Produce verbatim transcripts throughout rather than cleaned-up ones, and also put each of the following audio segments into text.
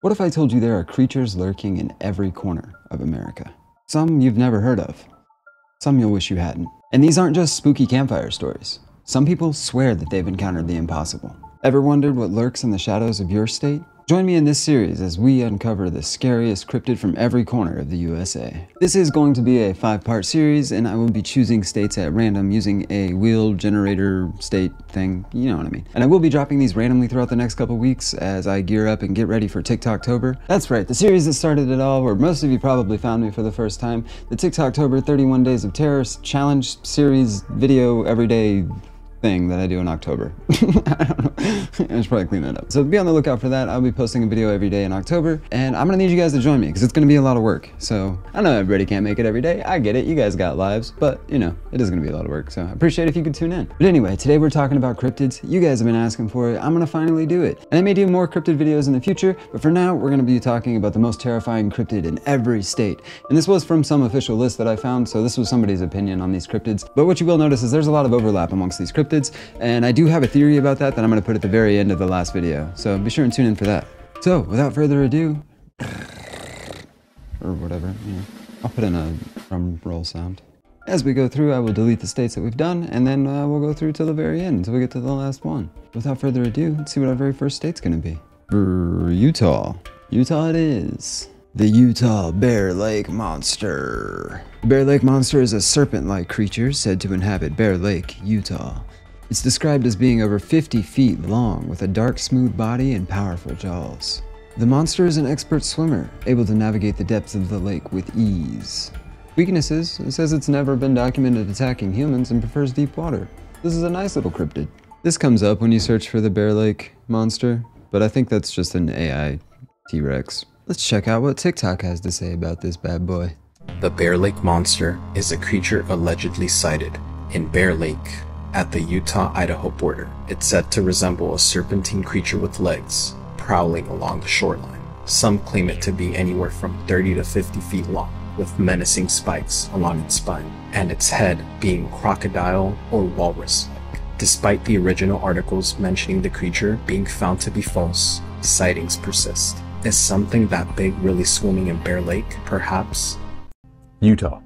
What if I told you there are creatures lurking in every corner of America? Some you've never heard of, some you'll wish you hadn't. And these aren't just spooky campfire stories. Some people swear that they've encountered the impossible. Ever wondered what lurks in the shadows of your state? Join me in this series as we uncover the scariest cryptid from every corner of the U S A. This is going to be a five-part series, and I will be choosing states at random using a wheel generator state thing, you know what I mean. And I will be dropping these randomly throughout the next couple weeks as I gear up and get ready for TikToktober. That's right, the series that started it all, where most of you probably found me for the first time, the TikToktober thirty-one Days of Terror Challenge series video every day thing that I do in October. I don't know. I should probably clean that up. So be on the lookout for that. I'll be posting a video every day in October, and I'm gonna need you guys to join me because it's gonna be a lot of work. So I know everybody can't make it every day. I get it, you guys got lives, but you know, it is gonna be a lot of work. So I appreciate if you could tune in. But anyway, today we're talking about cryptids. You guys have been asking for it. I'm gonna finally do it. And I may do more cryptid videos in the future, but for now, we're gonna be talking about the most terrifying cryptid in every state. And this was from some official list that I found, so this was somebody's opinion on these cryptids. But what you will notice is there's a lot of overlap amongst these cryptids. And I do have a theory about that that I'm going to put at the very end of the last video, so be sure and tune in for that. So without further ado, or whatever, you know, I'll put in a drum roll sound. As we go through, I will delete the states that we've done, and then uh, we'll go through till the very end until we get to the last one. Without further ado, let's see what our very first state's going to be. Brr, Utah. Utah it is. The Utah Bear Lake Monster. The Bear Lake Monster is a serpent-like creature said to inhabit Bear Lake, Utah. It's described as being over fifty feet long with a dark, smooth body and powerful jaws. The monster is an expert swimmer, able to navigate the depths of the lake with ease. Weaknesses: it says it's never been documented attacking humans and prefers deep water. This is a nice little cryptid. This comes up when you search for the Bear Lake Monster, but I think that's just an A I T-Rex. Let's check out what TikTok has to say about this bad boy. The Bear Lake Monster is a creature allegedly sighted in Bear Lake at the Utah-Idaho border. It's said to resemble a serpentine creature with legs, prowling along the shoreline. Some claim it to be anywhere from thirty to fifty feet long, with menacing spikes along its spine, and its head being crocodile or walrus-like. Despite the original articles mentioning the creature being found to be false, sightings persist. Is something that big really swimming in Bear Lake, perhaps? Utah.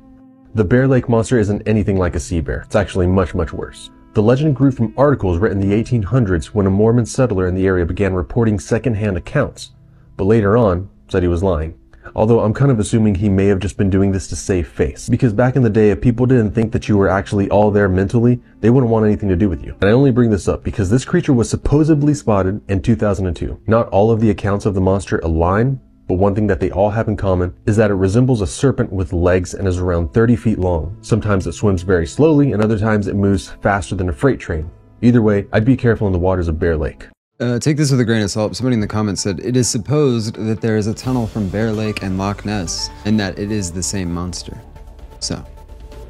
The Bear Lake Monster isn't anything like a sea bear. It's actually much, much worse. The legend grew from articles written in the eighteen hundreds when a Mormon settler in the area began reporting secondhand accounts, but later on said he was lying. Although I'm kind of assuming he may have just been doing this to save face, because back in the day, if people didn't think that you were actually all there mentally, they wouldn't want anything to do with you. And I only bring this up because this creature was supposedly spotted in two thousand two. Not all of the accounts of the monster align, but one thing that they all have in common is that it resembles a serpent with legs and is around thirty feet long. Sometimes it swims very slowly, and other times it moves faster than a freight train. Either way, I'd be careful in the waters of Bear Lake. Uh, take this with a grain of salt. Somebody in the comments said, it is supposed that there is a tunnel from Bear Lake and Loch Ness, and that it is the same monster. So,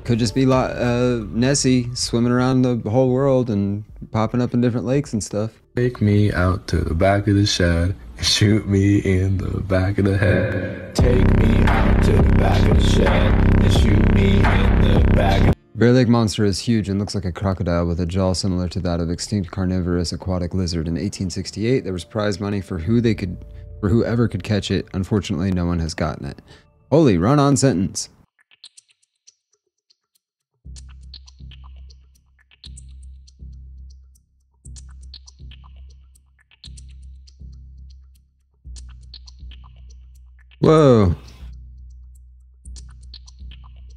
could just be uh, Nessie swimming around the whole world and popping up in different lakes and stuff. Take me out to the back of the shed, shoot me in the back of the head. Take me out to the back of the shed, and shoot me in the back of the head. Bear Lake Monster is huge and looks like a crocodile with a jaw similar to that of extinct carnivorous aquatic lizard. In eighteen sixty-eight, there was prize money for who they could, for whoever could catch it. Unfortunately, no one has gotten it. Holy run-on sentence. Whoa.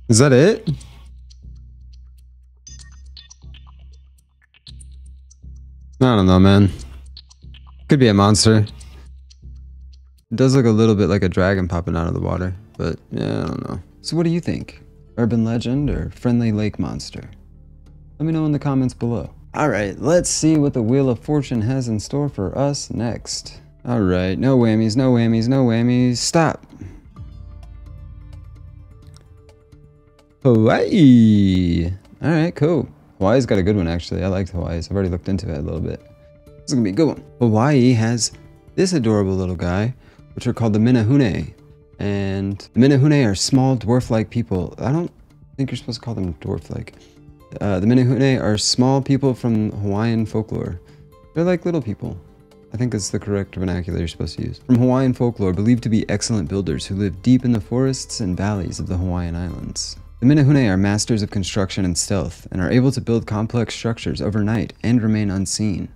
Is that it? I don't know, man. Could be a monster. It does look a little bit like a dragon popping out of the water, but yeah, I don't know. So what do you think? Urban legend or friendly lake monster? Let me know in the comments below. All right, let's see what the Wheel of Fortune has in store for us next. All right, no whammies, no whammies, no whammies. Stop. Hawaii. All right, cool. Hawaii's got a good one, actually. I liked Hawaii's. I've already looked into it a little bit. This is going to be a good one. Hawaii has this adorable little guy, which are called the Menehune. And the Menehune are small, dwarf-like people. I don't think you're supposed to call them dwarf-like. Uh, the Menehune are small people from Hawaiian folklore. They're like little people. I think that's the correct vernacular you're supposed to use. From Hawaiian folklore, believed to be excellent builders who live deep in the forests and valleys of the Hawaiian Islands. The Menehune are masters of construction and stealth, and are able to build complex structures overnight and remain unseen.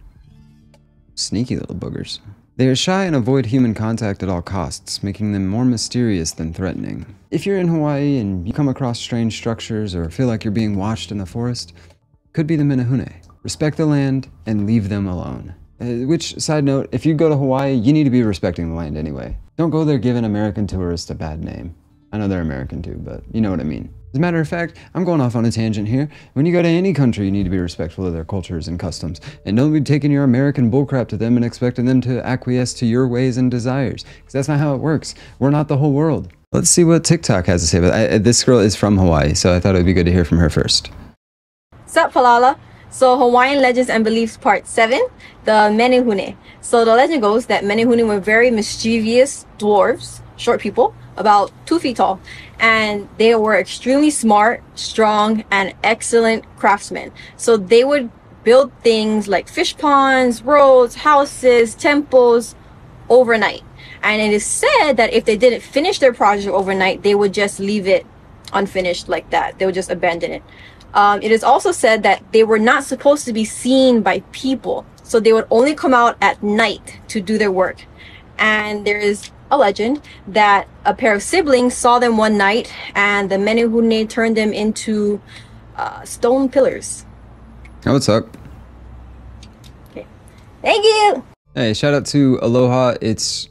Sneaky little boogers. They are shy and avoid human contact at all costs, making them more mysterious than threatening. If you're in Hawaii and you come across strange structures or feel like you're being watched in the forest, could be the Menehune. Respect the land and leave them alone. Uh, which, side note, if you go to Hawaii, you need to be respecting the land anyway. Don't go there giving American tourists a bad name. I know they're American too, but you know what I mean. As a matter of fact, I'm going off on a tangent here. When you go to any country, you need to be respectful of their cultures and customs, and don't be taking your American bullcrap to them and expecting them to acquiesce to your ways and desires, because that's not how it works. We're not the whole world. Let's see what TikTok has to say, but I, this girl is from Hawaii, so I thought it would be good to hear from her first. Sup, Palala? So, Hawaiian Legends and Beliefs Part seven, the Menehune. So, the legend goes that Menehune were very mischievous dwarves, short people, about two feet tall, and they were extremely smart, strong, and excellent craftsmen. So they would build things like fish ponds, roads, houses, temples overnight. And it is said that if they didn't finish their project overnight, they would just leave it unfinished like that. They would just abandon it. Um, it is also said that they were not supposed to be seen by people. So they would only come out at night to do their work. And there is a legend that a pair of siblings saw them one night, and the Menehune turned them into uh, stone pillars. That would suck. Okay. Thank you! Hey, shout out to Aloha It's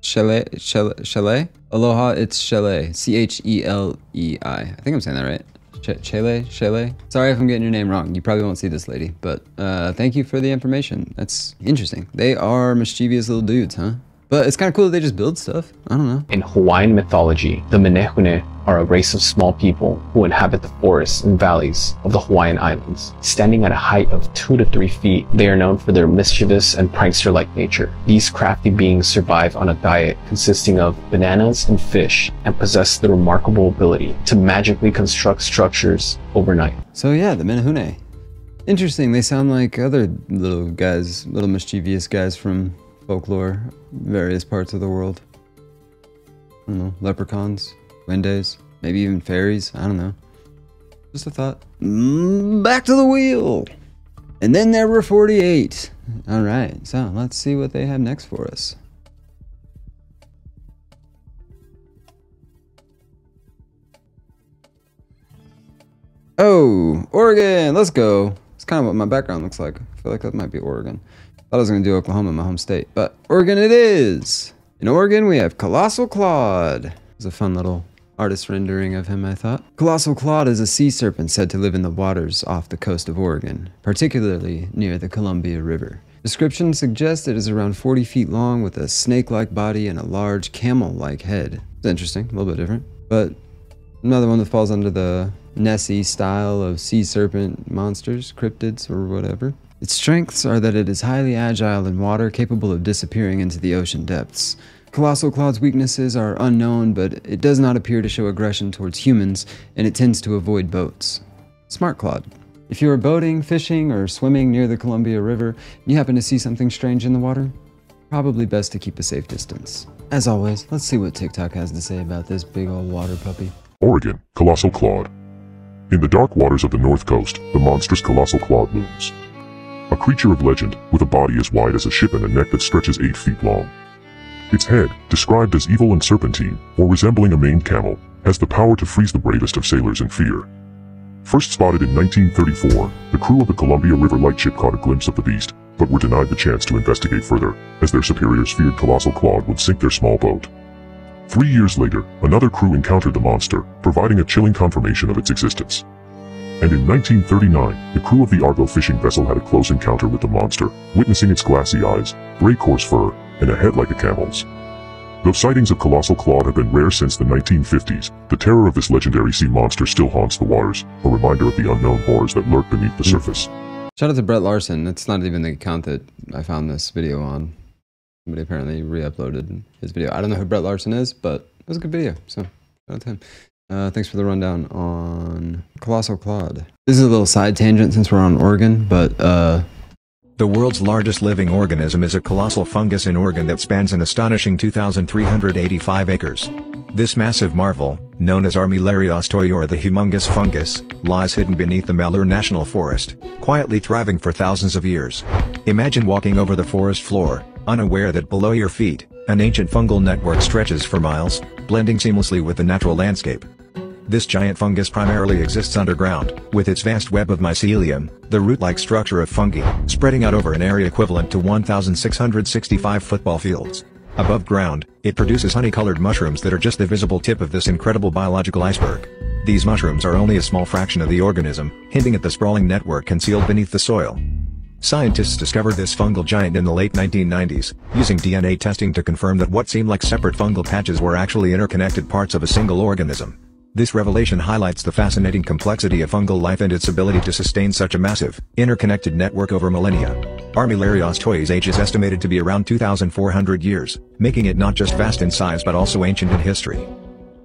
Chalet. Chalet? Aloha It's Chalet. C H E L E I. I think I'm saying that right. Chele, Chele. Sorry if I'm getting your name wrong. You probably won't see this lady, but uh, thank you for the information. That's interesting. They are mischievous little dudes, huh? But it's kind of cool that they just build stuff. I don't know. In Hawaiian mythology, the Menehune are a race of small people who inhabit the forests and valleys of the Hawaiian Islands. Standing at a height of two to three feet, they are known for their mischievous and prankster-like nature. These crafty beings survive on a diet consisting of bananas and fish, and possess the remarkable ability to magically construct structures overnight. So yeah, the Menehune. Interesting. They sound like other little guys, little mischievous guys from folklore, various parts of the world. I don't know, leprechauns, wendigos, maybe even fairies, I don't know. Just a thought. Mm, back to the wheel! And then there were forty-eight. Alright, so let's see what they have next for us. Oh, Oregon, let's go. That's kind of what my background looks like. I feel like that might be Oregon. I thought I was going to do Oklahoma, my home state, but Oregon it is! In Oregon, we have Colossal Claude. It's a fun little artist rendering of him, I thought. Colossal Claude is a sea serpent said to live in the waters off the coast of Oregon, particularly near the Columbia River. Descriptions suggest it is around forty feet long with a snake-like body and a large camel-like head. It's interesting, a little bit different, but another one that falls under the Nessie style of sea serpent monsters, cryptids, or whatever. Its strengths are that it is highly agile in water, capable of disappearing into the ocean depths. Colossal Claude's weaknesses are unknown, but it does not appear to show aggression towards humans, and it tends to avoid boats. Smart Claude. If you are boating, fishing, or swimming near the Columbia River, and you happen to see something strange in the water, probably best to keep a safe distance. As always, let's see what TikTok has to say about this big old water puppy. Oregon, Colossal Claude. In the dark waters of the North Coast, the monstrous Colossal Claude looms. A creature of legend, with a body as wide as a ship and a neck that stretches eight feet long. Its head, described as evil and serpentine, or resembling a maned camel, has the power to freeze the bravest of sailors in fear. First spotted in nineteen thirty-four, the crew of the Columbia River lightship caught a glimpse of the beast, but were denied the chance to investigate further, as their superiors feared Colossal Claude would sink their small boat. Three years later, another crew encountered the monster, providing a chilling confirmation of its existence. And in nineteen thirty-nine, the crew of the Argo fishing vessel had a close encounter with the monster, witnessing its glassy eyes, gray coarse fur, and a head like a camel's. Though sightings of Colossal Claude have been rare since the nineteen fifties, the terror of this legendary sea monster still haunts the waters, a reminder of the unknown horrors that lurk beneath the surface. Shout out to Brett Larson. That's not even the account that I found this video on. Somebody apparently re-uploaded his video. I don't know who Brett Larson is, but it was a good video, so shout out to him. Uh, thanks for the rundown on Colossal Claude. This is a little side tangent since we're on Oregon, but uh, The world's largest living organism is a colossal fungus in Oregon that spans an astonishing two thousand three hundred eighty-five acres. This massive marvel, known as Armillaria ostoyae or the humongous fungus, lies hidden beneath the Malheur National Forest, quietly thriving for thousands of years. Imagine walking over the forest floor, unaware that below your feet, an ancient fungal network stretches for miles, blending seamlessly with the natural landscape. This giant fungus primarily exists underground, with its vast web of mycelium, the root-like structure of fungi, spreading out over an area equivalent to one thousand six hundred sixty-five football fields. Above ground, it produces honey-colored mushrooms that are just the visible tip of this incredible biological iceberg. These mushrooms are only a small fraction of the organism, hinting at the sprawling network concealed beneath the soil. Scientists discovered this fungal giant in the late nineteen nineties, using D N A testing to confirm that what seemed like separate fungal patches were actually interconnected parts of a single organism. This revelation highlights the fascinating complexity of fungal life and its ability to sustain such a massive, interconnected network over millennia. Armillaria ostoyae's age is estimated to be around two thousand four hundred years, making it not just vast in size but also ancient in history.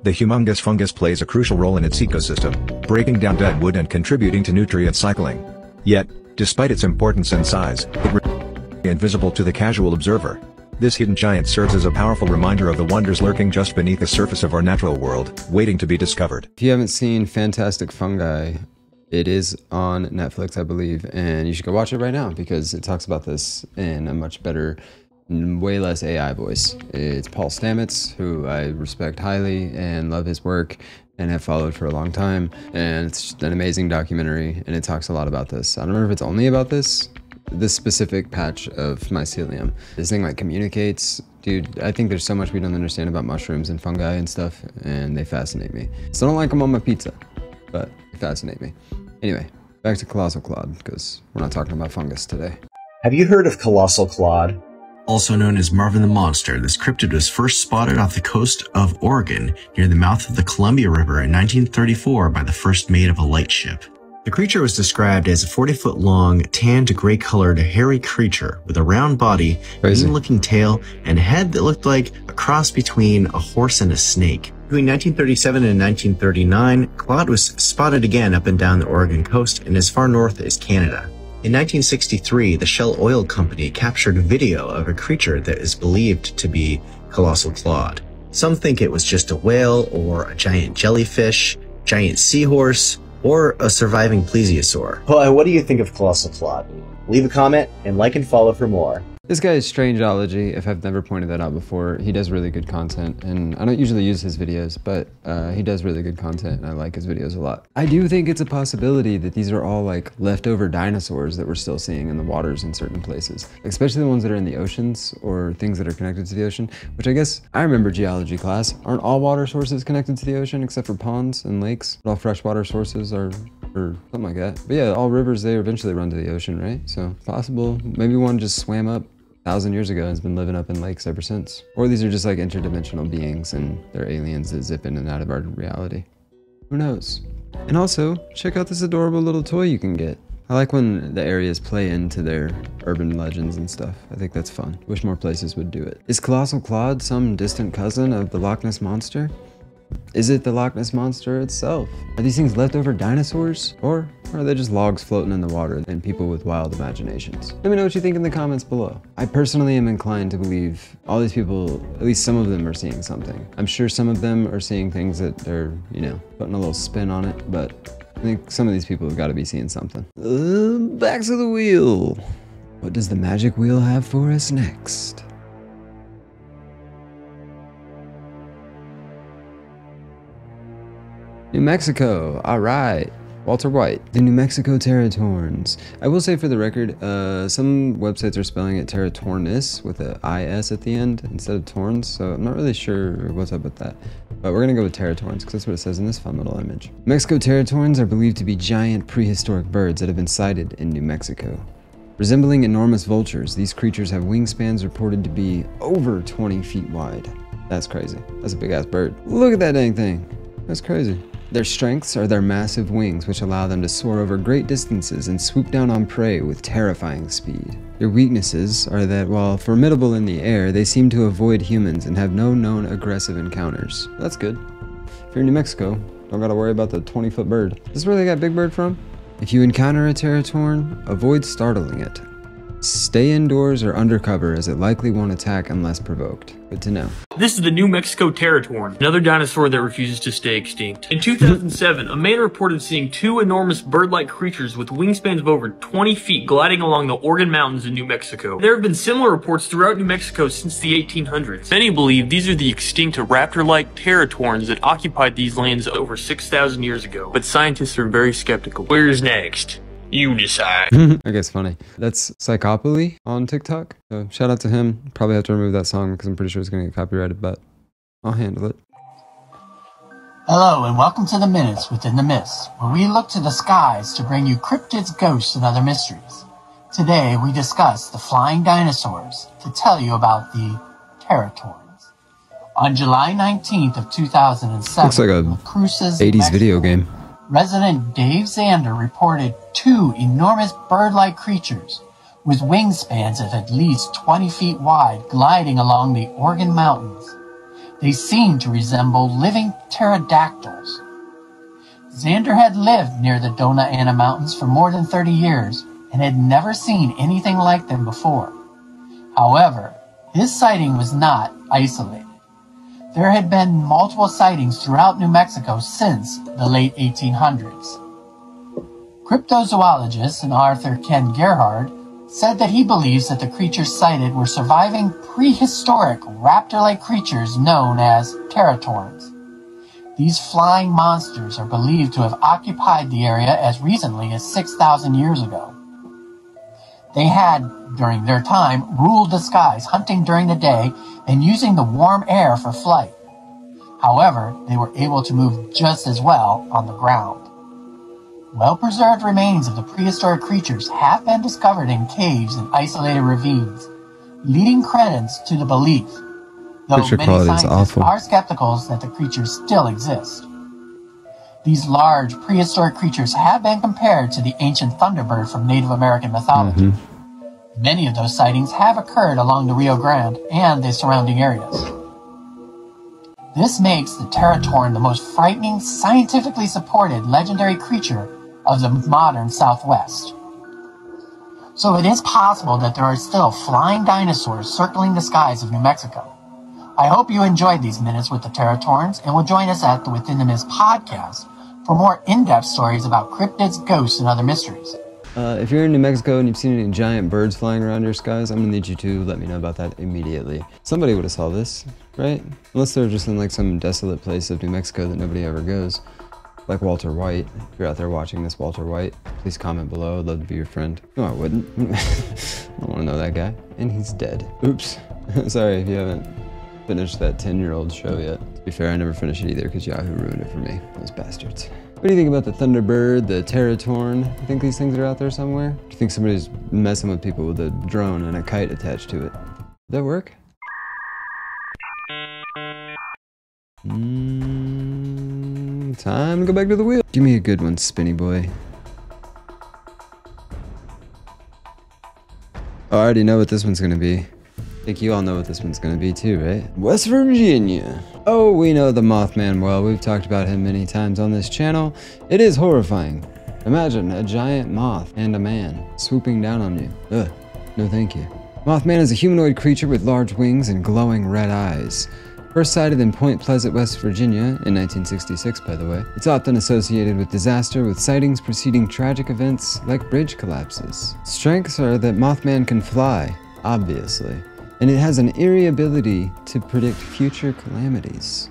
The humongous fungus plays a crucial role in its ecosystem, breaking down dead wood and contributing to nutrient cycling. Yet, despite its importance and size, it remains invisible to the casual observer. This hidden giant serves as a powerful reminder of the wonders lurking just beneath the surface of our natural world, waiting to be discovered. If you haven't seen Fantastic Fungi, it is on Netflix, I believe, and you should go watch it right now because it talks about this in a much better, way less A I voice. It's Paul Stamets, who I respect highly and love his work and have followed for a long time, and it's an amazing documentary, and it talks a lot about this. I don't remember if it's only about this, this specific patch of mycelium. This thing like communicates. Dude, I think there's so much we don't understand about mushrooms and fungi and stuff, and they fascinate me. Still don't like them on my pizza, but they fascinate me. Anyway, back to Colossal Claude, because we're not talking about fungus today. Have you heard of Colossal Claude? Also known as Marvin the Monster, this cryptid was first spotted off the coast of Oregon near the mouth of the Columbia River in nineteen thirty-four by the first mate of a lightship. The creature was described as a forty-foot-long, tan to gray-colored, hairy creature with a round body, mean-looking tail, and a head that looked like a cross between a horse and a snake. Between nineteen thirty-seven and nineteen thirty-nine, Claude was spotted again up and down the Oregon coast and as far north as Canada. In nineteen sixty-three, the Shell Oil Company captured video of a creature that is believed to be Colossal Claude. Some think it was just a whale or a giant jellyfish, giant seahorse, or a surviving plesiosaur. Well, what do you think of Colossal Claude? Leave a comment and like and follow for more. This guy is Strangeology, if I've never pointed that out before. He does really good content, and I don't usually use his videos, but uh, he does really good content, and I like his videos a lot. I do think it's a possibility that these are all like leftover dinosaurs that we're still seeing in the waters in certain places, especially the ones that are in the oceans or things that are connected to the ocean, which I guess I remember geology class. Aren't all water sources connected to the ocean except for ponds and lakes? All freshwater sources are, or something like that. But yeah, all rivers, they eventually run to the ocean, right? So possible, maybe one just swam up thousand years ago and has been living up in lakes ever since. Or these are just like interdimensional beings and they're aliens that zip in and out of our reality. Who knows? And also, check out this adorable little toy you can get. I like when the areas play into their urban legends and stuff. I think that's fun. Wish more places would do it. Is Colossal Claude some distant cousin of the Loch Ness Monster? Is it the Loch Ness Monster itself? Are these things leftover dinosaurs? Or are they just logs floating in the water and people with wild imaginations? Let me know what you think in the comments below. I personally am inclined to believe all these people, at least some of them, are seeing something. I'm sure some of them are seeing things that they're, you know, putting a little spin on it, but I think some of these people have got to be seeing something. Uh, back to the wheel. What does the magic wheel have for us next? New Mexico, all right. Walter White, the New Mexico Teratorns. I will say for the record, uh, some websites are spelling it Teratornis with an I S at the end instead of Torns, so I'm not really sure what's up with that. But we're gonna go with Teratorns because that's what it says in this fun little image. Mexico Teratorns are believed to be giant prehistoric birds that have been sighted in New Mexico. Resembling enormous vultures, these creatures have wingspans reported to be over twenty feet wide. That's crazy. That's a big ass bird. Look at that dang thing. That's crazy. Their strengths are their massive wings, which allow them to soar over great distances and swoop down on prey with terrifying speed. Their weaknesses are that while formidable in the air, they seem to avoid humans and have no known aggressive encounters. That's good. If you're in New Mexico, don't gotta worry about the twenty-foot bird. Is this where they got Big Bird from? If you encounter a Teratorn, avoid startling it. Stay indoors or undercover, as it likely won't attack unless provoked. Good to know. This is the New Mexico Teratorn, another dinosaur that refuses to stay extinct. In two thousand seven, a man reported seeing two enormous bird-like creatures with wingspans of over twenty feet gliding along the Oregon Mountains in New Mexico. There have been similar reports throughout New Mexico since the eighteen hundreds. Many believe these are the extinct raptor-like Teratorns that occupied these lands over six thousand years ago, but scientists are very skeptical. Where's next? You decide. I guess funny. That's Psychopoly on TikTok. So shout out to him. Probably have to remove that song because I'm pretty sure it's going to get copyrighted, but I'll handle it. Hello and welcome to the Minutes Within the Mist, where we look to the skies to bring you cryptids, ghosts, and other mysteries. Today we discuss the flying dinosaurs to tell you about the Teratorns. On July nineteenth of two thousand seven, looks like a Cruces, eighties Mexico, video game. Resident Dave Zander reported two enormous bird-like creatures with wingspans of at least twenty feet wide gliding along the Oregon Mountains. They seemed to resemble living pterodactyls. Zander had lived near the Dona Ana Mountains for more than thirty years and had never seen anything like them before. However, his sighting was not isolated. There had been multiple sightings throughout New Mexico since the late eighteen hundreds. Cryptozoologist and author Ken Gerhard said that he believes that the creatures sighted were surviving prehistoric raptor-like creatures known as Teratorns. These flying monsters are believed to have occupied the area as recently as six thousand years ago. They had, during their time, ruled the skies, hunting during the day and using the warm air for flight. However, they were able to move just as well on the ground. Well-preserved remains of the prehistoric creatures have been discovered in caves and isolated ravines, leading credence to the belief, though Picture many scientists are skeptical that the creatures still exist. These large prehistoric creatures have been compared to the ancient thunderbird from Native American mythology. Mm-hmm. Many of those sightings have occurred along the Rio Grande and the surrounding areas. This makes the Teratorn the most frightening, scientifically supported legendary creature of the modern Southwest. So it is possible that there are still flying dinosaurs circling the skies of New Mexico. I hope you enjoyed these minutes with the Teratorns and will join us at the Within the Mist podcast for more in-depth stories about cryptids, ghosts, and other mysteries. Uh, if you're in New Mexico and you've seen any giant birds flying around your skies, I'm gonna need you to let me know about that immediately. Somebody would have saw this, right? Unless they're just in like some desolate place of New Mexico that nobody ever goes, like Walter White. If you're out there watching this, Walter White, please comment below. I'd love to be your friend. No, I wouldn't. I don't wanna know that guy. And he's dead. Oops. Sorry if you haven't finished that ten year old show yet. To be fair, I never finished it either because Yahoo ruined it for me. Those bastards. What do you think about the Thunderbird, the Teratorn? Do you think these things are out there somewhere? Do you think somebody's messing with people with a drone and a kite attached to it? Did that work? Mm, time to go back to the wheel. Give me a good one, spinny boy. Oh, I already know what this one's gonna be. I think you all know what this one's gonna be too, right? West Virginia. Oh, we know the Mothman well. We've talked about him many times on this channel. It is horrifying. Imagine a giant moth and a man swooping down on you. Ugh, no thank you. Mothman is a humanoid creature with large wings and glowing red eyes. First sighted in Point Pleasant, West Virginia in nineteen sixty-six, by the way. It's often associated with disaster, with sightings preceding tragic events like bridge collapses. Strengths are that Mothman can fly, obviously. And it has an eerie ability to predict future calamities.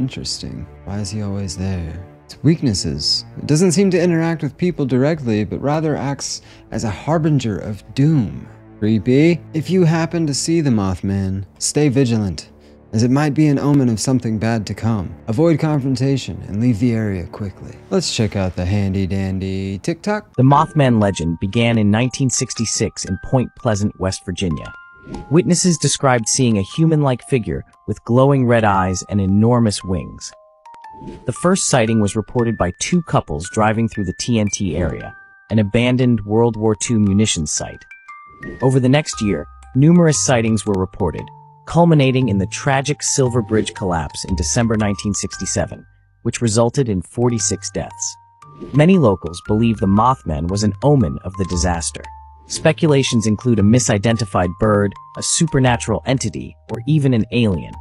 Interesting. Why is he always there? Its weaknesses. It doesn't seem to interact with people directly, but rather acts as a harbinger of doom. Creepy. If you happen to see the Mothman, stay vigilant, as it might be an omen of something bad to come. Avoid confrontation and leave the area quickly. Let's check out the handy dandy TikTok. The Mothman legend began in nineteen sixty-six in Point Pleasant, West Virginia. Witnesses described seeing a human-like figure with glowing red eyes and enormous wings. The first sighting was reported by two couples driving through the T N T area, an abandoned World War Two munitions site. Over the next year, numerous sightings were reported, culminating in the tragic Silver Bridge collapse in December nineteen sixty-seven, which resulted in forty-six deaths. Many locals believe the Mothman was an omen of the disaster. Speculations include a misidentified bird, a supernatural entity, or even an alien.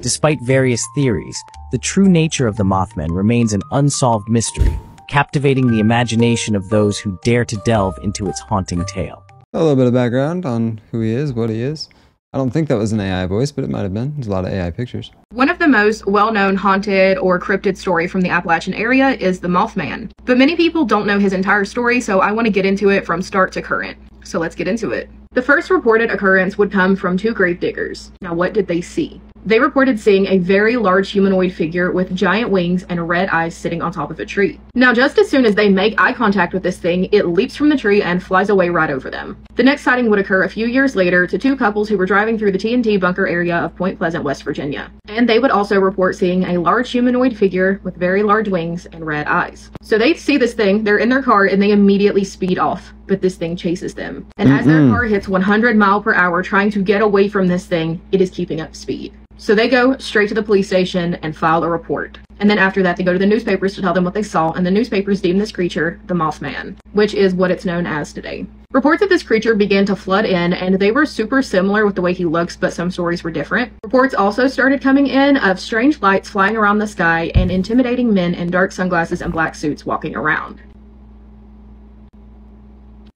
Despite various theories, the true nature of the Mothman remains an unsolved mystery, captivating the imagination of those who dare to delve into its haunting tale. A little bit of background on who he is, what he is. I don't think that was an A I voice, but it might have been. There's a lot of A I pictures. One of the most well-known haunted or cryptid story from the Appalachian area is the Mothman. But many people don't know his entire story, so I want to get into it from start to current. So let's get into it. The first reported occurrence would come from two gravediggers. Now, what did they see? They reported seeing a very large humanoid figure with giant wings and red eyes sitting on top of a tree. Now, just as soon as they make eye contact with this thing, it leaps from the tree and flies away right over them. The next sighting would occur a few years later to two couples who were driving through the T N T bunker area of Point Pleasant, West Virginia. And they would also report seeing a large humanoid figure with very large wings and red eyes. So they see this thing, they're in their car, and they immediately speed off. But this thing chases them. And mm-hmm. as their car hits one hundred mile per hour trying to get away from this thing, it is keeping up speed. So they go straight to the police station and file a report. And then after that, they go to the newspapers to tell them what they saw, and the newspapers deem this creature the Mothman, which is what it's known as today. Reports of this creature began to flood in, and they were super similar with the way he looks, but some stories were different. Reports also started coming in of strange lights flying around the sky and intimidating men in dark sunglasses and black suits walking around.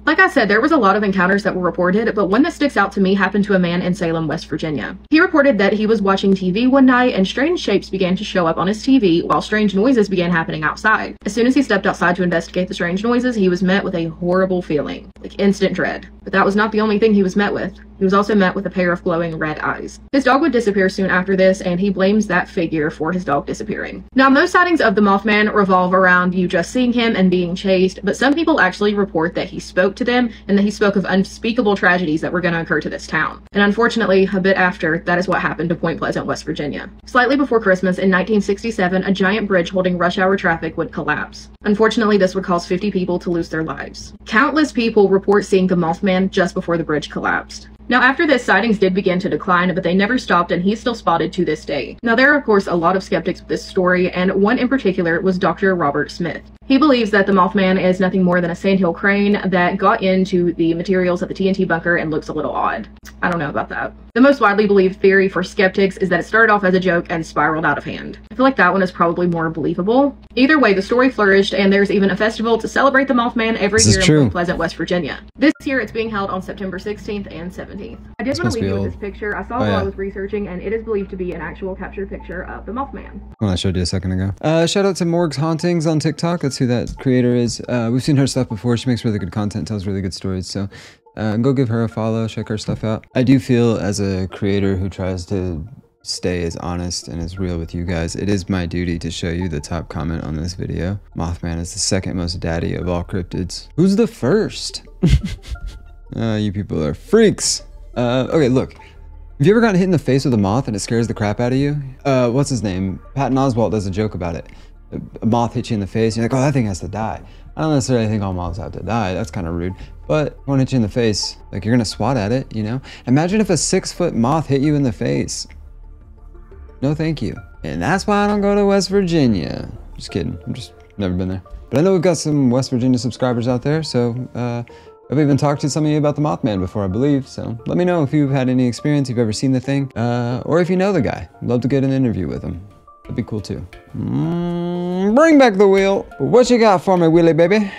Like I said, there was a lot of encounters that were reported, but one that sticks out to me happened to a man in Salem, West Virginia. He reported that he was watching T V one night and strange shapes began to show up on his T V while strange noises began happening outside. As soon as he stepped outside to investigate the strange noises, he was met with a horrible feeling, like instant dread. But that was not the only thing he was met with. He was also met with a pair of glowing red eyes. His dog would disappear soon after this, and he blames that figure for his dog disappearing. Now, most sightings of the Mothman revolve around you just seeing him and being chased, but some people actually report that he spoke to them and that he spoke of unspeakable tragedies that were going to occur to this town. And unfortunately, a bit after, that is what happened to Point Pleasant, West Virginia. Slightly before Christmas in nineteen sixty-seven, a giant bridge holding rush hour traffic would collapse. Unfortunately, this would cause fifty people to lose their lives. Countless people report seeing the Mothman just before the bridge collapsed. Now, after this, sightings did begin to decline, but they never stopped, and he's still spotted to this day. Now, there are, of course, a lot of skeptics with this story, and one in particular was Doctor Robert Smith. He believes that the Mothman is nothing more than a sandhill crane that got into the materials at the T N T bunker and looks a little odd. I don't know about that. The most widely believed theory for skeptics is that it started off as a joke and spiraled out of hand. I feel like that one is probably more believable. Either way, the story flourished, and there's even a festival to celebrate the Mothman every year in Point Pleasant, West Virginia. This year, it's being held on September sixteenth and seventeenth. I did want to leave you with this picture. I saw while I was researching, and it is believed to be an actual captured picture of the Mothman. Well, I showed you a second ago. Uh, shout out to Morg's Hauntings on TikTok. That's who that creator is. Uh, we've seen her stuff before. She makes really good content, tells really good stories. So uh, go give her a follow, check her stuff out. I do feel as a creator who tries to stay as honest and as real with you guys, it is my duty to show you the top comment on this video. Mothman is the second most daddy of all cryptids. Who's the first? Uh, you people are freaks. Uh, okay, look. Have you ever gotten hit in the face with a moth and it scares the crap out of you? Uh, what's his name? Patton Oswalt does a joke about it. A moth hits you in the face, you're like, oh, that thing has to die. I don't necessarily think all moths have to die. That's kind of rude. But won't hit you in the face. Like, you're going to swat at it, you know? Imagine if a six-foot moth hit you in the face. No, thank you. And that's why I don't go to West Virginia. Just kidding. I've just never been there. But I know we've got some West Virginia subscribers out there, so... Uh, I've even talked to some of you about the Mothman before, I believe, so let me know if you've had any experience, you've ever seen the thing, uh, or if you know the guy. I'd love to get an interview with him. That'd be cool, too. Mm, bring back the wheel. What you got for me, Willie, baby?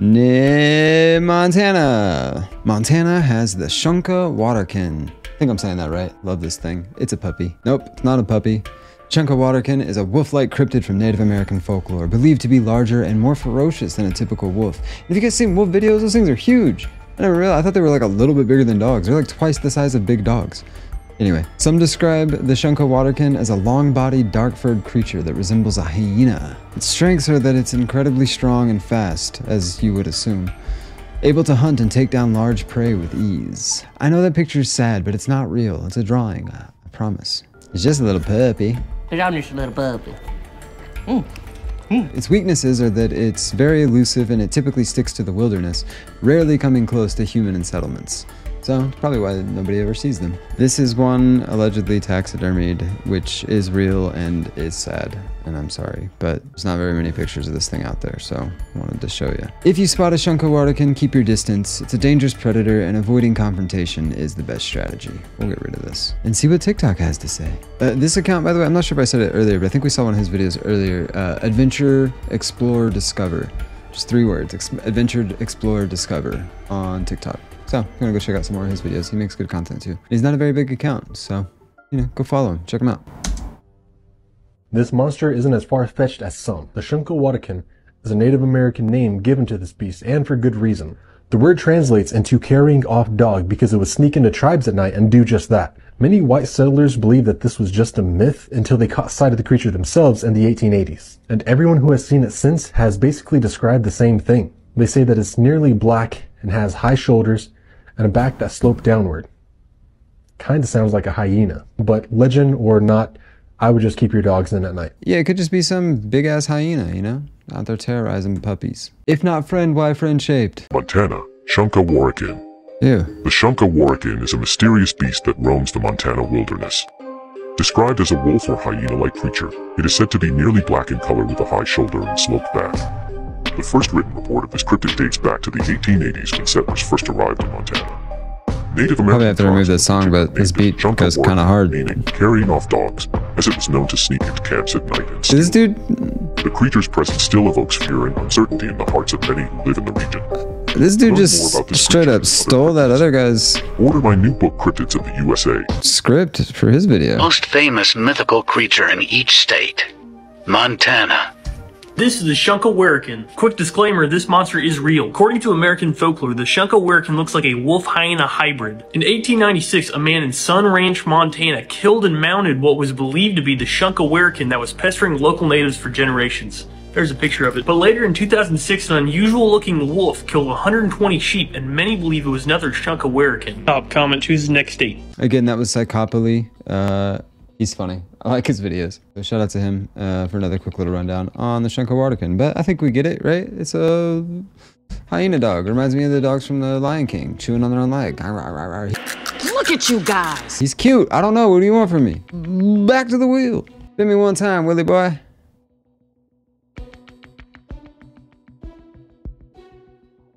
N Montana. Montana has the Shunka Warakin. I think I'm saying that right. Love this thing. It's a puppy. Nope, it's not a puppy. Shunka Warakin is a wolf-like cryptid from Native American folklore, believed to be larger and more ferocious than a typical wolf. If you guys seen wolf videos, those things are huge. I never realized, I thought they were like a little bit bigger than dogs. They're like twice the size of big dogs. Anyway, some describe the Shunka Warakin as a long-bodied, dark-furred creature that resembles a hyena. Its strengths are that it's incredibly strong and fast, as you would assume, able to hunt and take down large prey with ease. I know that picture's sad, but it's not real. It's a drawing, I promise. It's just a little puppy. I'm just a little puppy. Mm. Mm. Its weaknesses are that it's very elusive and it typically sticks to the wilderness, rarely coming close to human settlements. So it's probably why nobody ever sees them. This is one allegedly taxidermied, which is real and is sad, and I'm sorry, but there's not very many pictures of this thing out there, so I wanted to show you. If you spot a Shunka Warakin, keep your distance. It's a dangerous predator, and avoiding confrontation is the best strategy. We'll get rid of this. And see what TikTok has to say. Uh, this account, by the way, I'm not sure if I said it earlier, but I think we saw one of his videos earlier. Uh, Adventure, Explore, Discover. Just three words. Ex Adventure, Explore, Discover on TikTok. So, I'm gonna go check out some more of his videos. He makes good content too. He's not a very big account, so, you know, go follow him, check him out. This monster isn't as far-fetched as some. The Shunka Warakin is a Native American name given to this beast, and for good reason. The word translates into carrying off dog because it would sneak into tribes at night and do just that. Many white settlers believed that this was just a myth until they caught sight of the creature themselves in the eighteen eighties. And everyone who has seen it since has basically described the same thing. They say that it's nearly black and has high shoulders and a back that sloped downward. Kinda sounds like a hyena, but legend or not, I would just keep your dogs in at night. Yeah, it could just be some big-ass hyena, you know? Out there terrorizing puppies. If not friend, why friend-shaped? Montana, Shunka Warakin. Ew. The Shunka Warakin is a mysterious beast that roams the Montana wilderness. Described as a wolf or hyena-like creature, it is said to be nearly black in color with a high shoulder and sloped back. The first written report of this cryptid dates back to the eighteen eighties when settlers first arrived in Montana. Native American probably have to remove this song, but this beat goes kind of hard. Meaning carrying off dogs, as it was known to sneak into camps at night and steal. This dude. The creature's presence still evokes fear and uncertainty in the hearts of many who live in the region. This dude just this straight up stole that other guy's. Order my new book, Cryptids of the U S A. Script for his video. Most famous mythical creature in each state, Montana. This is the Shunka Warakin. Quick disclaimer, this monster is real. According to American folklore, the Shunka Warakin looks like a wolf-hyena hybrid. In eighteen ninety-six, a man in Sun Ranch, Montana killed and mounted what was believed to be the Shunka Warakin that was pestering local natives for generations. There's a picture of it. But later in two thousand six, an unusual-looking wolf killed one hundred twenty sheep, and many believe it was another Shunka Warakin. Top comment, who's next state? Again, that was Psychopoly. Uh... He's funny. I like his videos. So shout out to him uh, for another quick little rundown on the Shunka Warakin. But I think we get it, right? It's a hyena dog. It reminds me of the dogs from the Lion King, chewing on their own leg. Look at you guys. He's cute. I don't know. What do you want from me? Back to the wheel. Hit me one time, Willie boy.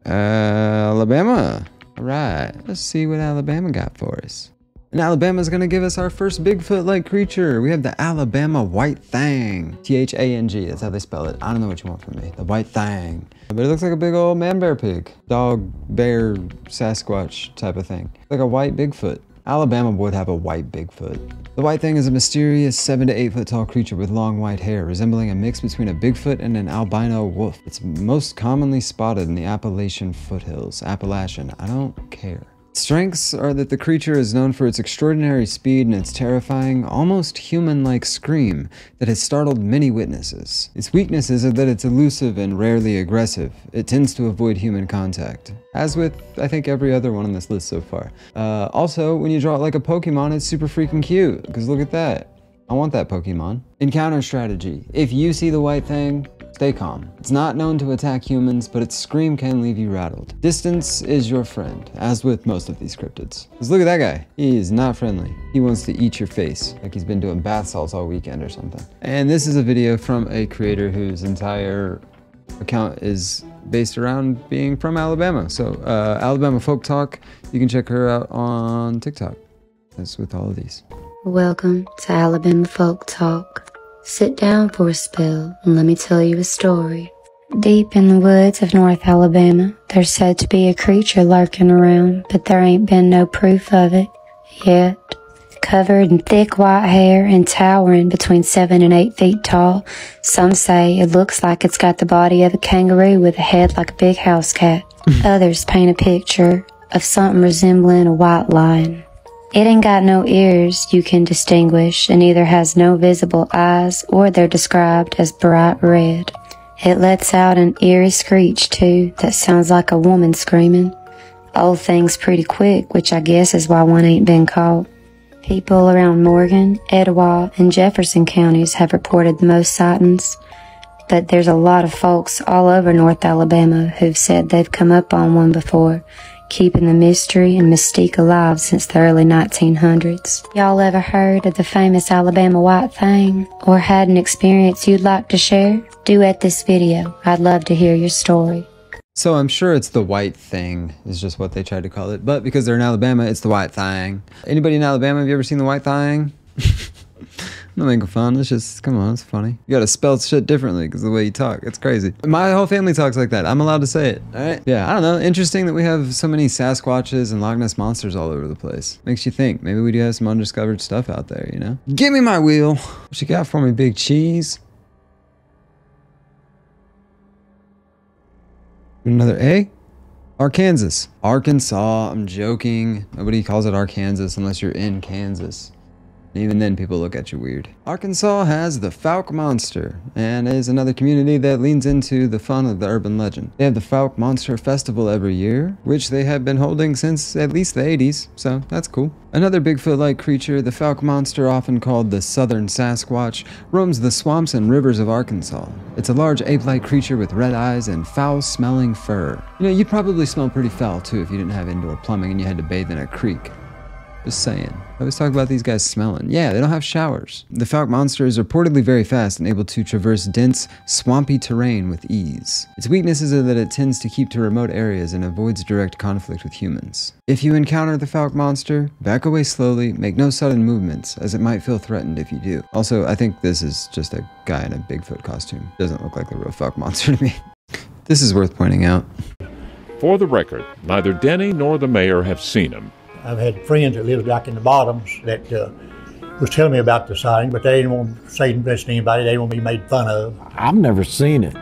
Uh, Alabama. All right. Let's see what Alabama got for us. And Alabama's gonna give us our first Bigfoot-like creature. We have the Alabama White Thang. T H A N G, that's how they spell it. I don't know what you want from me. The White Thang. But it looks like a big old man-bear pig. Dog, bear, Sasquatch type of thing. Like a white Bigfoot. Alabama would have a white Bigfoot. The White Thang is a mysterious seven to eight foot tall creature with long white hair, resembling a mix between a Bigfoot and an albino wolf. It's most commonly spotted in the Appalachian foothills. Appalachian, I don't care. Strengths are that the creature is known for its extraordinary speed and its terrifying, almost human-like scream that has startled many witnesses. Its weaknesses are that it's elusive and rarely aggressive. It tends to avoid human contact, as with, I think, every other one on this list so far. Uh, also, when you draw it like a Pokemon, it's super freaking cute, because look at that. I want that Pokemon. Encounter strategy. If you see the White Thang, stay calm. It's not known to attack humans, but its scream can leave you rattled. Distance is your friend, as with most of these cryptids. Because look at that guy. He is not friendly. He wants to eat your face, like he's been doing bath salts all weekend or something. And this is a video from a creator whose entire account is based around being from Alabama. So, uh, Alabama Folk Talk, you can check her out on TikTok. That's with all of these. Welcome to Alabama Folk Talk. Sit down for a spell and let me tell you a story. Deep in the woods of North Alabama, there's said to be a creature lurking around, but there ain't been no proof of it yet. Covered in thick white hair and towering between seven and eight feet tall, some say it looks like it's got the body of a kangaroo with a head like a big house cat. Others paint a picture of something resembling a white lion. It ain't got no ears you can distinguish, and either has no visible eyes or they're described as bright red. It lets out an eerie screech, too, that sounds like a woman screaming. Old thing's pretty quick, which I guess is why one ain't been caught. People around Morgan, Etowah, and Jefferson counties have reported the most sightings, but there's a lot of folks all over North Alabama who've said they've come up on one before, keeping the mystery and mystique alive since the early nineteen hundreds. Y'all ever heard of the famous Alabama White Thang, or had an experience you'd like to share? Duet this video. I'd love to hear your story. So I'm sure it's the White Thing is just what they tried to call it, but because they're in Alabama, it's the White Thang. Anybody in Alabama, have you ever seen the White Thang? I'm not making fun, it's just, come on, it's funny. You gotta spell shit differently because of the way you talk, it's crazy. My whole family talks like that, I'm allowed to say it, all right? Yeah, I don't know, interesting that we have so many Sasquatches and Loch Ness Monsters all over the place. Makes you think, maybe we do have some undiscovered stuff out there, you know? Give me my wheel! What you got for me, big cheese? Another egg? Arkansas. Arkansas, I'm joking. Nobody calls it Arkansas unless you're in Kansas. Even then, people look at you weird. Arkansas has the Fouke Monster, and is another community that leans into the fun of the urban legend. They have the Fouke Monster Festival every year, which they have been holding since at least the eighties, so that's cool. Another Bigfoot-like creature, the Fouke Monster, often called the Southern Sasquatch, roams the swamps and rivers of Arkansas. It's a large ape-like creature with red eyes and foul-smelling fur. You know, you'd probably smell pretty foul, too, if you didn't have indoor plumbing and you had to bathe in a creek. Just saying. I always talk about these guys smelling. Yeah, they don't have showers. The Fouke Monster is reportedly very fast and able to traverse dense, swampy terrain with ease. Its weaknesses are that it tends to keep to remote areas and avoids direct conflict with humans. If you encounter the Fouke Monster, back away slowly, make no sudden movements, as it might feel threatened if you do. Also, I think this is just a guy in a Bigfoot costume. Doesn't look like the real Fouke Monster to me. This is worth pointing out. For the record, neither Denny nor the mayor have seen him. I've had friends that lived back in the bottoms that uh, was telling me about the sighting, but they didn't want to say this to anybody. They want to be made fun of. I've never seen it,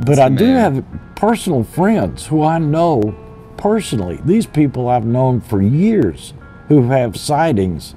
but it's I do have personal friends who I know personally. These people I've known for years who have sightings,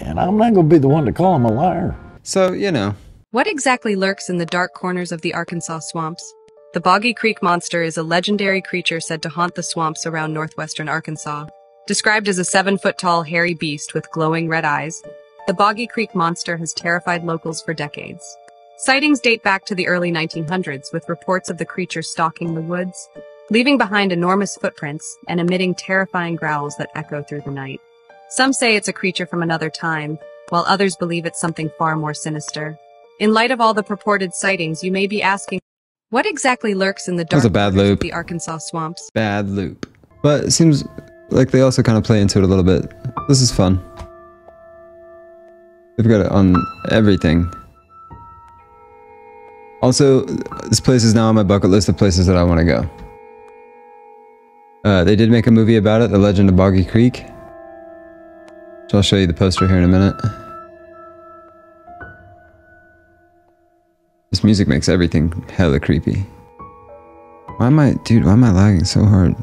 and I'm not going to be the one to call them a liar. So, you know. What exactly lurks in the dark corners of the Arkansas swamps? The Boggy Creek Monster is a legendary creature said to haunt the swamps around northwestern Arkansas. Described as a seven-foot-tall hairy beast with glowing red eyes, the Boggy Creek Monster has terrified locals for decades. Sightings date back to the early nineteen hundreds, with reports of the creature stalking the woods, leaving behind enormous footprints and emitting terrifying growls that echo through the night. Some say it's a creature from another time, while others believe it's something far more sinister. In light of all the purported sightings, you may be asking, what exactly lurks in the dark corners of the Arkansas swamps? Bad loop. But it seems like they also kind of play into it a little bit. This is fun. They've got it on everything. Also, this place is now on my bucket list of places that I want to go. Uh, they did make a movie about it, The Legend of Boggy Creek, which I'll show you the poster here in a minute. This music makes everything hella creepy. Why am I, dude, why am I lagging so hard?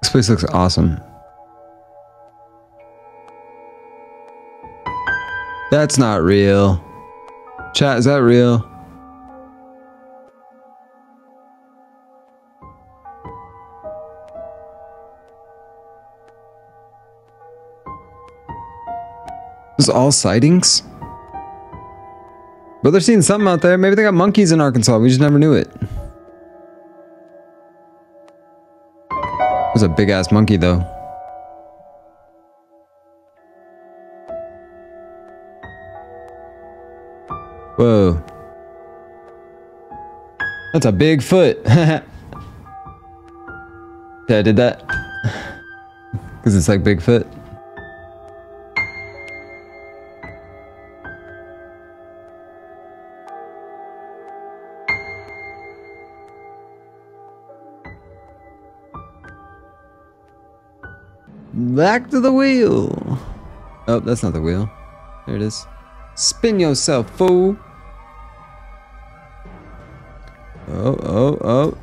This place looks awesome. That's not real. Chat, is that real? This is all sightings? But they're seeing something out there. Maybe they got monkeys in Arkansas. We just never knew it. A big ass monkey though. Whoa. That's a big foot. Yeah, I did that. Cause it's like Bigfoot. Back to the wheel. Oh, that's not the wheel. There it is. Spin yourself, fool. Oh, oh, oh.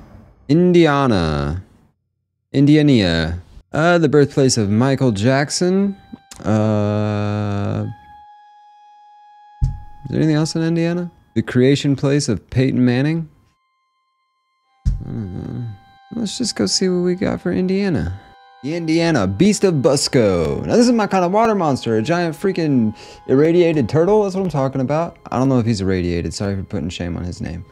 Indiana. Indiana. Uh, the birthplace of Michael Jackson. Uh, is there anything else in Indiana? The creation place of Peyton Manning. I don't know. Let's just go see what we got for Indiana. The Indiana Beast of Busco. Now this is my kind of water monster, a giant freaking irradiated turtle. That's what I'm talking about. I don't know if he's irradiated. Sorry for putting shame on his name.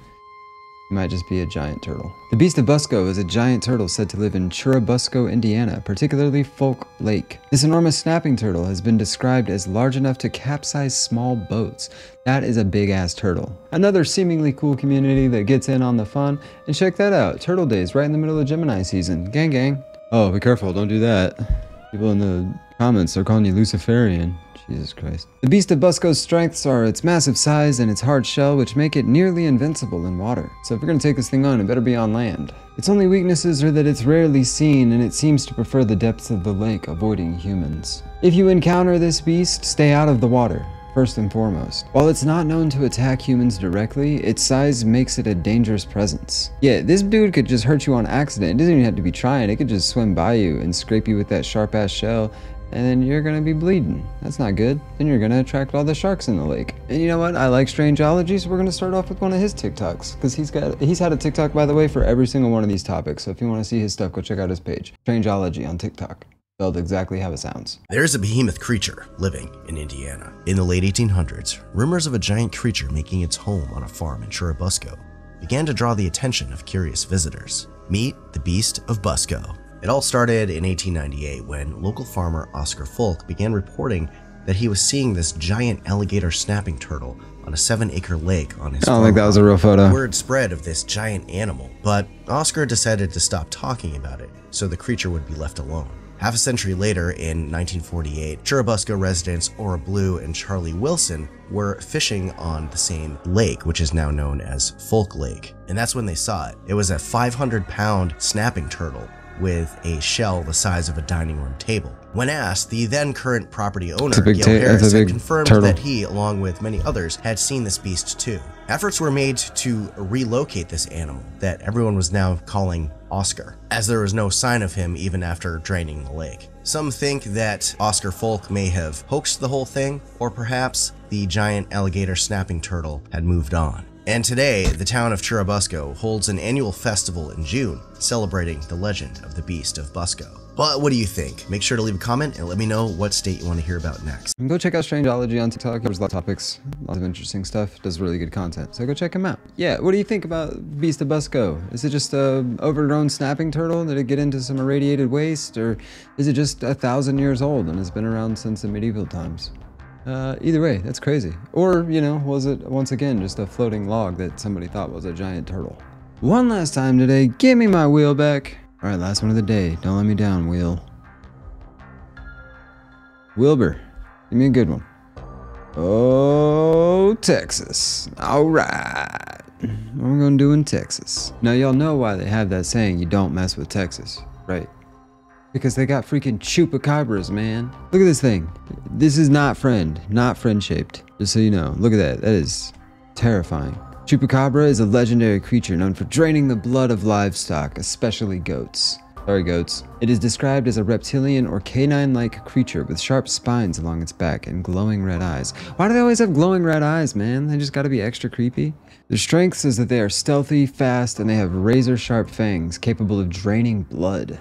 He might just be a giant turtle. The Beast of Busco is a giant turtle said to live in Churubusco, Indiana, particularly Fouke Lake. This enormous snapping turtle has been described as large enough to capsize small boats. That is a big-ass turtle. Another seemingly cool community that gets in on the fun. And check that out, Turtle Days right in the middle of Gemini season. Gang gang. Oh, be careful, don't do that. People in the comments are calling you Luciferian. Jesus Christ. The Beast of Busco's strengths are its massive size and its hard shell, which make it nearly invincible in water. So if you're gonna take this thing on, it better be on land. Its only weaknesses are that it's rarely seen and it seems to prefer the depths of the lake, avoiding humans. If you encounter this beast, stay out of the water, first and foremost. While it's not known to attack humans directly, its size makes it a dangerous presence. Yeah, this dude could just hurt you on accident. It doesn't even have to be trying. It could just swim by you and scrape you with that sharp-ass shell, and then you're gonna be bleeding. That's not good. Then you're gonna attract all the sharks in the lake. And you know what? I like Strangeology, so we're gonna start off with one of his TikToks, because he's got he's had a TikTok, by the way, for every single one of these topics. So if you wanna see his stuff, go check out his page. Strangeology on TikTok. Spelled exactly how it sounds. There is a behemoth creature living in Indiana. In the late eighteen hundreds, rumors of a giant creature making its home on a farm in Churubusco began to draw the attention of curious visitors. Meet the Beast of Busco. It all started in eighteen ninety-eight when local farmer Oscar Fouke began reporting that he was seeing this giant alligator snapping turtle on a seven-acre lake on his farm. I don't think that was a real photo. Word spread of this giant animal, but Oscar decided to stop talking about it so the creature would be left alone. Half a century later, in nineteen forty-eight, Churubusco residents Ora Blue and Charlie Wilson were fishing on the same lake, which is now known as Fouke Lake, and that's when they saw it. It was a five hundred pound snapping turtle with a shell the size of a dining room table. When asked, the then current property owner, Gil Harris, had confirmed turtle. that he, along with many others, had seen this beast too. Efforts were made to relocate this animal that everyone was now calling Oscar, as there was no sign of him even after draining the lake. Some think that Oscar Fouke may have hoaxed the whole thing, or perhaps the giant alligator snapping turtle had moved on. And today, the town of Churubusco holds an annual festival in June celebrating the legend of the Beast of Busco. But what do you think? Make sure to leave a comment and let me know what state you want to hear about next. And go check out Strangeology on TikTok. There's a lot of topics, lots of interesting stuff, does really good content. So go check him out. Yeah, what do you think about Beast of Busco? Is it just a overgrown snapping turtle? Did it get into some irradiated waste? Or is it just a thousand years old and it's been around since the medieval times? Uh, either way, that's crazy. Or, you know, was it, once again, just a floating log that somebody thought was a giant turtle? One last time today, give me my wheel back. All right, last one of the day. Don't let me down, wheel. Wilbur, give me a good one. Oh, Texas. All right. What am I gonna do in Texas? Now, y'all know why they have that saying, you don't mess with Texas, right? Because they got freaking chupacabras, man. Look at this thing. This is not friend, not friend-shaped. Just so you know, look at that. That is terrifying. Chupacabra is a legendary creature known for draining the blood of livestock, especially goats. Sorry, goats. It is described as a reptilian or canine-like creature with sharp spines along its back and glowing red eyes. Why do they always have glowing red eyes, man? They just gotta be extra creepy. Their strength is that they are stealthy, fast, and they have razor-sharp fangs capable of draining blood.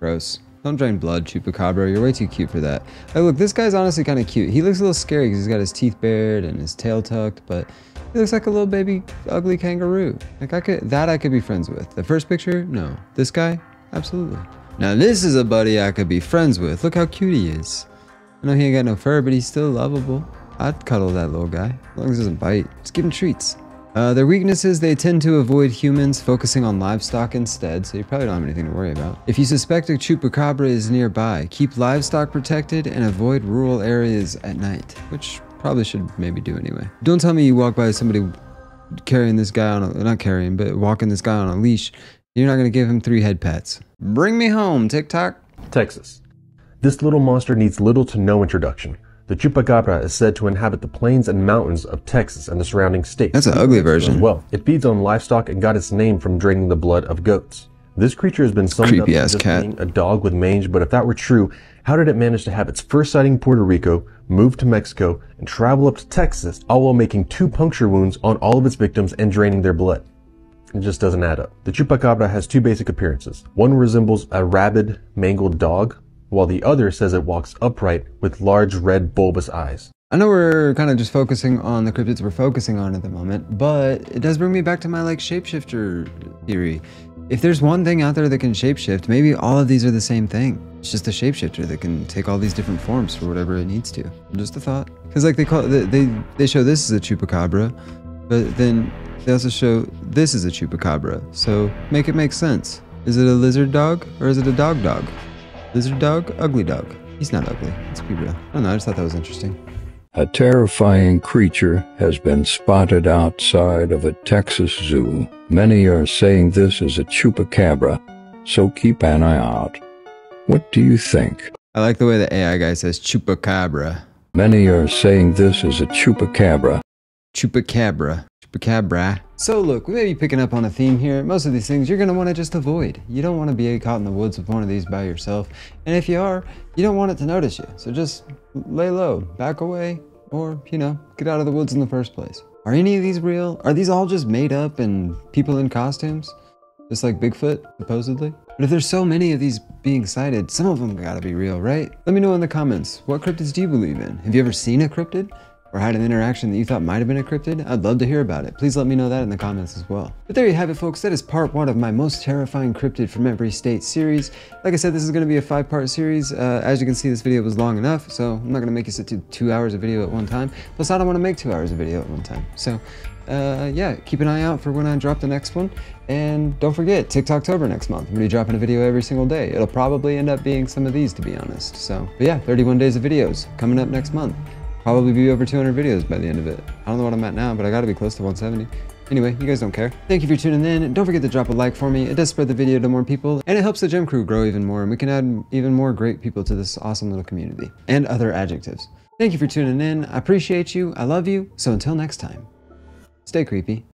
Gross. Don't drain blood, Chupacabra. You're way too cute for that. Hey, look, this guy's honestly kind of cute. He looks a little scary because he's got his teeth bared and his tail tucked, but he looks like a little baby ugly kangaroo. Like, I could, that I could be friends with. The first picture? No. This guy? Absolutely. Now, this is a buddy I could be friends with. Look how cute he is. I know he ain't got no fur, but he's still lovable. I'd cuddle that little guy. As long as he doesn't bite. Just give him treats. Uh, their weaknesses, they tend to avoid humans, focusing on livestock instead, so you probably don't have anything to worry about. If you suspect a chupacabra is nearby, keep livestock protected and avoid rural areas at night, which probably should maybe do anyway. Don't tell me you walk by somebody carrying this guy on a, not carrying, but walking this guy on a leash, you're not going to give him three head pats. Bring me home, TikTok. Texas. This little monster needs little to no introduction. The chupacabra is said to inhabit the plains and mountains of Texas and the surrounding states. That's an ugly version. Well, it feeds on livestock and got its name from draining the blood of goats. This creature has been summed up as being a dog with mange, but if that were true, how did it manage to have its first sighting in Puerto Rico, move to Mexico, and travel up to Texas, all while making two puncture wounds on all of its victims and draining their blood? It just doesn't add up. The Chupacabra has two basic appearances. One resembles a rabid, mangled dog, while the other says it walks upright with large red bulbous eyes. I know we're kind of just focusing on the cryptids we're focusing on at the moment, but it does bring me back to my like shapeshifter theory. If there's one thing out there that can shapeshift, maybe all of these are the same thing. It's just a shapeshifter that can take all these different forms for whatever it needs to. Just a thought. Because like they call they, they they show this as a Chupacabra, but then they also show this is a Chupacabra. So make it make sense. Is it a lizard dog or is it a dog dog? Lizard dog, ugly dog. He's not ugly. Let's be real. I don't know. I just thought that was interesting. A terrifying creature has been spotted outside of a Texas zoo. Many are saying this is a Chupacabra, so keep an eye out. What do you think? I like the way the A I guy says Chupacabra. Many are saying this is a Chupacabra. Chupacabra. Chupacabra. So look, we may be picking up on a theme here. Most of these things you're going to want to just avoid. You don't want to be caught in the woods with one of these by yourself. And if you are, you don't want it to notice you. So just lay low, back away, or, you know, get out of the woods in the first place. Are any of these real? Are these all just made up and people in costumes? Just like Bigfoot, supposedly? But if there's so many of these being sighted, some of them gotta be real, right? Let me know in the comments, what cryptids do you believe in? Have you ever seen a cryptid? Or had an interaction that you thought might have been a cryptid? I'd love to hear about it. Please let me know that in the comments as well. But there you have it, folks. That is part one of my most terrifying cryptid from every state series. Like I said, this is going to be a five-part series. Uh, as you can see, this video was long enough, so I'm not going to make you sit through two hours of video at one time. Plus, I don't want to make two hours of video at one time. So, uh, yeah, keep an eye out for when I drop the next one. And don't forget, TikToktober next month. I'm going to be dropping a video every single day. It'll probably end up being some of these, to be honest. So, but yeah, thirty-one days of videos coming up next month. Probably be over two hundred videos by the end of it. I don't know what I'm at now, but I gotta be close to one seventy. Anyway, you guys don't care. Thank you for tuning in. Don't forget to drop a like for me. It does spread the video to more people, and it helps the gem crew grow even more, and we can add even more great people to this awesome little community. And other adjectives. Thank you for tuning in. I appreciate you. I love you. So until next time, stay creepy.